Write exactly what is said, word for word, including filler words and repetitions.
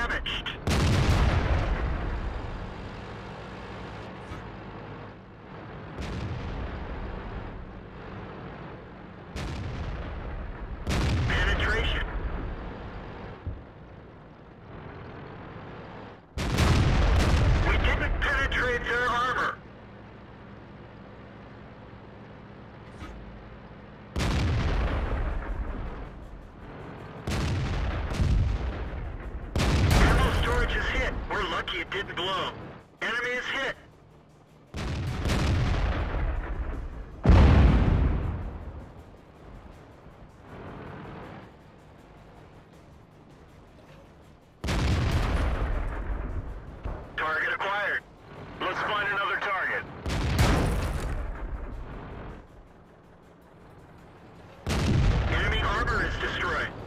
damaged. Penetration. We didn't penetrate their armor. Lucky it didn't blow. Enemy is hit. Target acquired. Let's find another target. Enemy armor is destroyed.